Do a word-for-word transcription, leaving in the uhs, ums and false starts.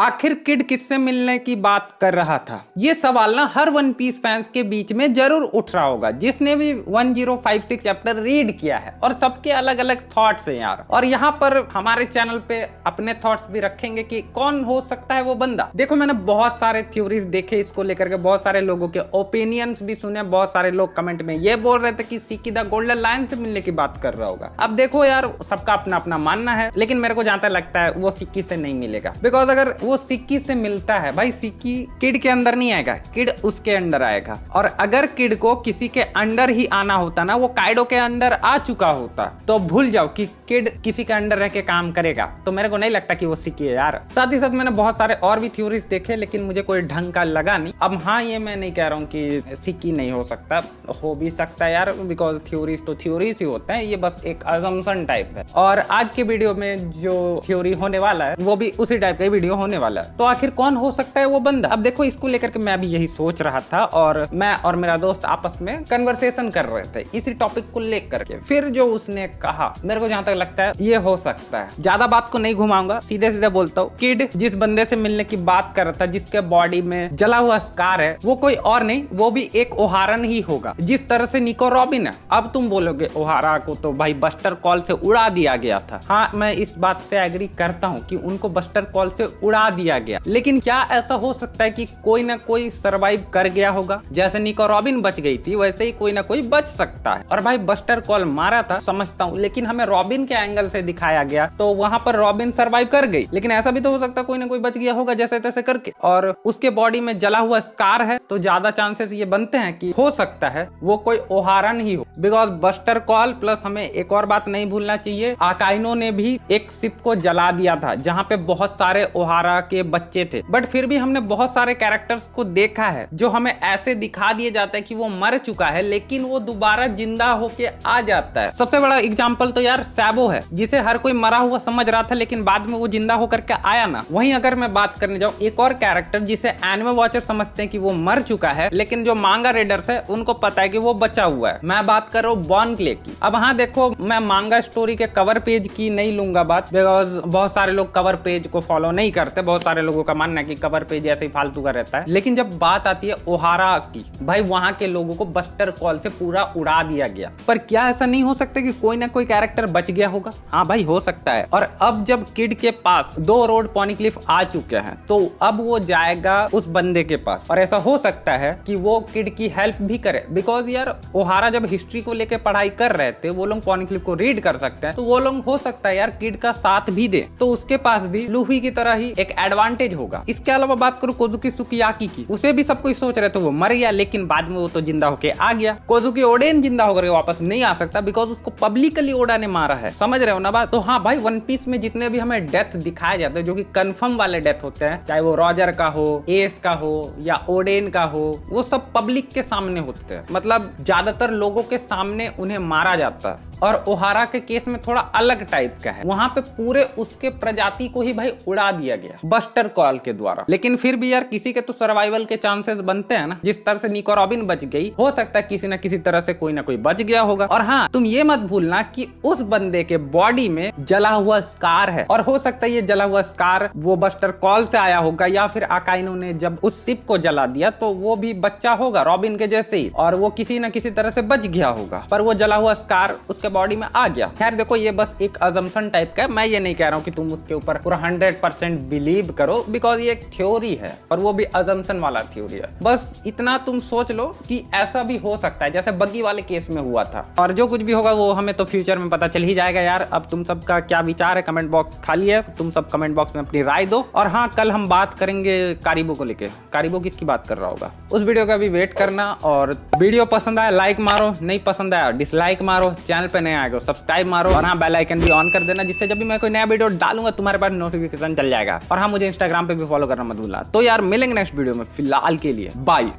आखिर किड किससे मिलने की बात कर रहा था? ये सवाल ना हर वन पीस फैंस के बीच में जरूर उठ रहा होगा, जिसने भी one zero five six chapter read किया है, और सबके अलग अलग थॉट्स हैं यार। और यहाँ पर हमारे चैनल पे अपने थॉट्स भी रखेंगे कि कौन हो सकता है वो बंदा। देखो, मैंने बहुत सारे थ्योरीज देखे इसको लेकर के, बहुत सारे लोगों के ओपिनियंस भी सुने। बहुत सारे लोग कमेंट में ये बोल रहे थे कि सीकी द गोल्डन लायन से मिलने की बात कर रहा होगा। अब देखो यार, सबका अपना अपना मानना है, लेकिन मेरे को जहाँ तक लगता है वो सीकी से नहीं मिलेगा, बिकॉज अगर वो सिक्की से मिलता है भाई, सिक्की किड के अंदर नहीं आएगा, किड उसके अंदर आएगा। और अगर किड को किसी के अंदर ही आना होता ना, वो काइडो के अंदर आ चुका होता। तो भूल जाओ कि किड किसी के अंदर रह के काम करेगा, तो मेरे को नहीं लगता कि वो सिक्की है यार। साथ ही साथ मैंने बहुत सारे और भी थ्योरीज देखे, लेकिन मुझे कोई ढंग का लगा नहीं। अब हाँ, ये मैं नहीं कह रहा हूँ कि सिक्की नहीं हो सकता, हो भी सकता है यार, बिकॉज थ्योरीज तो थ्योरीज ही होते हैं, ये बस एक अजम्पशन टाइप है। और आज के वीडियो में जो थ्योरी होने वाला है वो भी उसी टाइप का वीडियो होने वाला। तो आखिर कौन हो सकता है वो बंदा? अब देखो, इसको लेकर के मैं भी यही सोच रहा था, और मैं और मेरा दोस्त आपस में कन्वर्सेशन कर रहे थे इसी टॉपिक को लेकर के। फिर जो उसने कहा, मेरे को जहां तक लगता है ये हो सकता है। ज्यादा बात को नहीं घुमाऊंगा, सीधे सीधे बोलता हूँ, किड जिस बंदे से मिलने की बात कर रहा था, जिसके बॉडी में जला हुआ स्कार है, वो कोई और नहीं, वो भी एक ओहारा ही होगा, जिस तरह से निको रॉबिन है। अब तुम बोलोगे ओहारा को तो भाई बस्टर कॉल से उड़ा दिया गया था। हाँ, मैं इस बात से एग्री करता हूँ कि उनको बस्टर कॉल से उड़ा दिया गया, लेकिन क्या ऐसा हो सकता है कि कोई ना कोई सरवाइव कर गया होगा? जैसे निको रॉबिन बच गई थी, वैसे ही कोई ना कोई बच सकता है। और भाई बस्टर कॉल मारा था, समझता हूँ, लेकिन हमें रॉबिन के एंगल से दिखाया गया, तो वहां पर रॉबिन सरवाइव कर गई, लेकिन ऐसा भी तो हो सकता है कोई ना कोई बच गया होगा जैसे तैसे करके। और उसके बॉडी में जला हुआ स्कार है, तो ज्यादा चांसेस ये बनते हैं कि हो सकता है वो कोई ओहारा नहीं हो, बिकॉज बस्टर कॉल प्लस हमें एक और बात नहीं भूलना चाहिए, आकाइनो ने भी एक शिप को जला दिया था जहाँ पे बहुत सारे ओहारा के बच्चे थे। बट फिर भी हमने बहुत सारे कैरेक्टर्स को देखा है जो हमें ऐसे दिखा दिए जाता है कि वो मर चुका है, लेकिन वो दोबारा जिंदा होके आ जाता है। सबसे बड़ा एग्जांपल तो यार सैबो है, जिसे हर कोई मरा हुआ समझ रहा था, लेकिन बाद में वो जिंदा होकर के आया ना। वहीं अगर मैं बात करने जाऊँ एक और कैरेक्टर जिसे एनिमे वॉचर समझते हैं कि वो मर चुका है, लेकिन जो मांगा रीडर्स है उनको पता है कि वो बचा हुआ है, मैं बात कर रहा हूँ बॉन क्ले की। अब हाँ देखो, मैं मांगा स्टोरी के कवर पेज की नहीं लूंगा बात, बिकॉज बहुत सारे लोग कवर पेज को फॉलो नहीं करते। बहुत सारे लोगों का मानना है कि कवर पेज ऐसे ही फालतू का रहता है, लेकिन जब बात आती है ओहारा की, भाई वहां के लोगों को बस्टर कॉल से पूरा उड़ा दिया गया। पर क्या ऐसा नहीं हो सकता कि कोई ना कोई कैरेक्टर बच गया होगा? हाँ भाई, हो सकता है। और अब जब किड के पास दो रोड पॉनिक्लिफ आ चुके हैं, तो अब वो जाएगा उस बंदे के पास, और ऐसा हो सकता है कि वो किड की हेल्प भी करे, बिकॉज यार ओहारा जब हिस्ट्री को लेकर पढ़ाई कर रहे थे, वो लोग पॉनिक्लिफ को रीड कर सकते हैं, तो वो लोग हो सकता है यार किड का साथ भी दे, तो उसके पास भी लूफी की तरह ही एक एडवांटेज होगा। इसके अलावा बात करूं कोजुकी सुकियाकी की, उसे भी सब कोई सोच रहे थे वो मर गया, लेकिन बाद में वो तो जिंदा होके आ गया। कोजुकी ओडेन जिंदा होकर वापस नहीं आ सकता, बिकॉज उसको पब्लिकली ओडा ने मारा है, समझ रहे हो ना बात। तो हाँ भाई, वन पीस में जितने भी हमें डेथ दिखाए जाते हैं जो कि कंफर्म वाले डेथ होते हैं, चाहे वो रॉजर का हो, एस का हो या ओडेन का हो, वो सब पब्लिक के सामने होते हैं, मतलब ज्यादातर लोगों के सामने उन्हें मारा जाता है। और ओहारा के केस में थोड़ा अलग टाइप का है, वहां पे पूरे उसके प्रजाति को ही भाई उड़ा दिया गया बस्टर कॉल के द्वारा। लेकिन फिर भी यार किसी के तो सर्वाइवल के चांसेस बनते हैं ना, जिस तरह से निको रॉबिन बच गई, हो सकता है किसी ना किसी तरह से कोई ना कोई बच गया होगा। और हाँ, तुम ये मत भूलना कि उस बंदे के बॉडी में जला हुआ स्कार है, और हो सकता है ये जला हुआ स्कार वो बस्टर कॉल से आया होगा, या फिर आकाइनो ने जब उस शिप को जला दिया तो वो भी बच्चा होगा रॉबिन के जैसे ही, और वो किसी ना किसी तरह से बच गया होगा, पर वो जला हुआ स्कार उसके बॉडी में आ गया। खैर देखो, ये बस एक अजम्पशन टाइप का है, मैं ये नहीं कह रहा हूँ कि तुम उसके ऊपर पूरा हंड्रेड परसेंट बिलीव करो, बिकॉज ये एक थ्योरी है, और वो भी अजम्पशन वाला थ्योरी है। बस इतना तुम सोच लो कि ऐसा भी हो सकता है जैसे बग्गी वाले केस में हुआ था, और जो कुछ भी होगा वो हमें तो फ्यूचर में पता चल ही जाएगा यार। अब तुम सबका क्या विचार है, कमेंट बॉक्स खाली है, तुम सब कमेंट बॉक्स में अपनी राय दो। और हाँ, कल हम बात करेंगे कारीबो को लेके, कारीबो किसकी बात कर रहा होगा, उस वीडियो का भी वेट करना। और वीडियो पसंद आया लाइक मारो, नहीं पसंद आया डिसलाइक मारो, चैनल पे नया आएगा सब्सक्राइब मारो, और हाँ बेल आइकन भी ऑन कर देना, जिससे जब भी मैं कोई नया वीडियो डालूंगा तुम्हारे पास नोटिफिकेशन चल जाएगा। और हाँ, मुझे इंस्टाग्राम पे भी फॉलो करना मत भूलना। तो यार मिलेंगे नेक्स्ट वीडियो में, फिलहाल के लिए बाय।